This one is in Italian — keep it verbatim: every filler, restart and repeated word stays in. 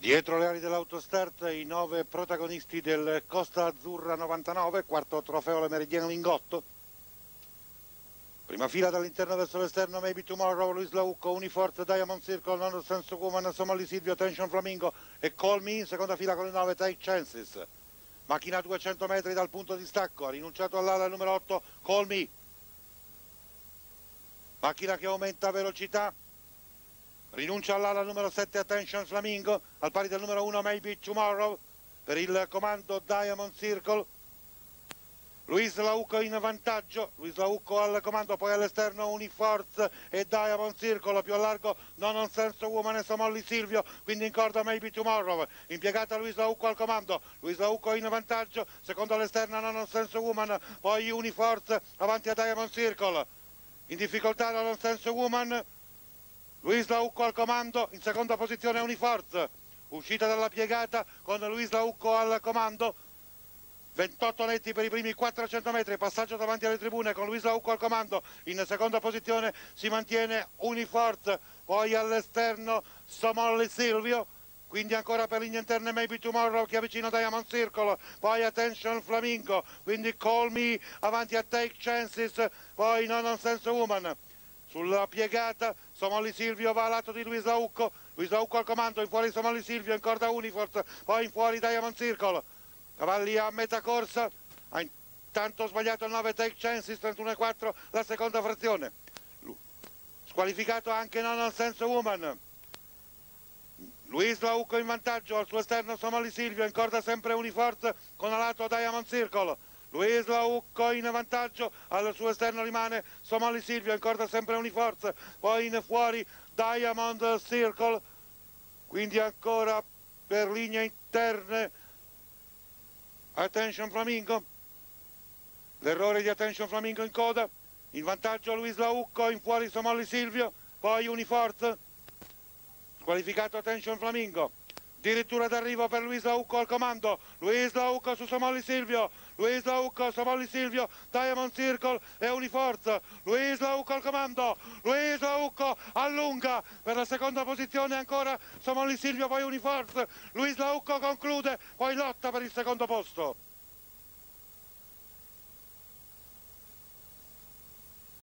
Dietro le ali dell'autostart i nove protagonisti del Costa Azzurra novantanove, quarto trofeo alla Meridiana Lingotto. Prima fila dall'interno verso l'esterno Maybe Tomorrow, Louise Laukko, Uniforz, Diamond Circle, No Nonsense Woman, Somolli Silvio, Attention Flamingo e Call Me in seconda fila con il nove Take Chance. Macchina a duecento metri dal punto di stacco, ha rinunciato all'ala il numero otto Call Me. Macchina che aumenta velocità. Rinuncia all'ala numero sette Attention Flamingo, al pari del numero uno Maybe Tomorrow, per il comando Diamond Circle. Louise Laukko in vantaggio, Louise Laukko al comando, poi all'esterno Uniforz e Diamond Circle, più a largo No Nonsense Woman e Somolli Silvio, quindi in corda Maybe Tomorrow, impiegata Louise Laukko al comando, Louise Laukko in vantaggio, secondo all'esterno No Nonsense Woman, poi Uniforz avanti a Diamond Circle, in difficoltà No Nonsense Woman, Louise Laukko al comando, in seconda posizione Uniforz, uscita dalla piegata con Louise Laukko al comando, ventotto netti per i primi quattrocento metri, passaggio davanti alle tribune con Louise Laukko al comando, in seconda posizione si mantiene Uniforz, poi all'esterno Somolli Silvio, quindi ancora per linea interna Maybe Tomorrow che avvicina Diamond Circle, poi Attention Flamingo, quindi Call Me avanti a Take Chances, poi No Nonsense Woman. Sulla piegata Somolli Silvio va a lato di Louise Laukko, Louise Laukko al comando, in fuori Somolli Silvio, in corda Uniforz, poi in fuori Diamond Circle, cavalli a metà corsa, ha intanto sbagliato il nove Take Chances, trentuno e quattro la seconda frazione, squalificato anche No Nonsense Woman. Louise Laukko in vantaggio, al suo esterno Somolli Silvio, in corda sempre Uniforz con a lato Diamond Circle. Louise Laukko in vantaggio, al suo esterno rimane Somolli Silvio, in corda sempre Uniforz, poi in fuori Diamond Circle, quindi ancora per linee interne Attention Flamingo, l'errore di Attention Flamingo in coda, in vantaggio Louise Laukko, in fuori Somolli Silvio, poi Uniforz, squalificato Attention Flamingo. Addirittura d'arrivo per Louise Laukko al comando, Louise Laukko su Somolli Silvio, Louise Laukko, Somolli Silvio, Diamond Circle e Uniforz, Louise Laukko al comando, Louise Laukko allunga per la seconda posizione ancora Somolli Silvio, poi Uniforz, Louise Laukko conclude, poi lotta per il secondo posto.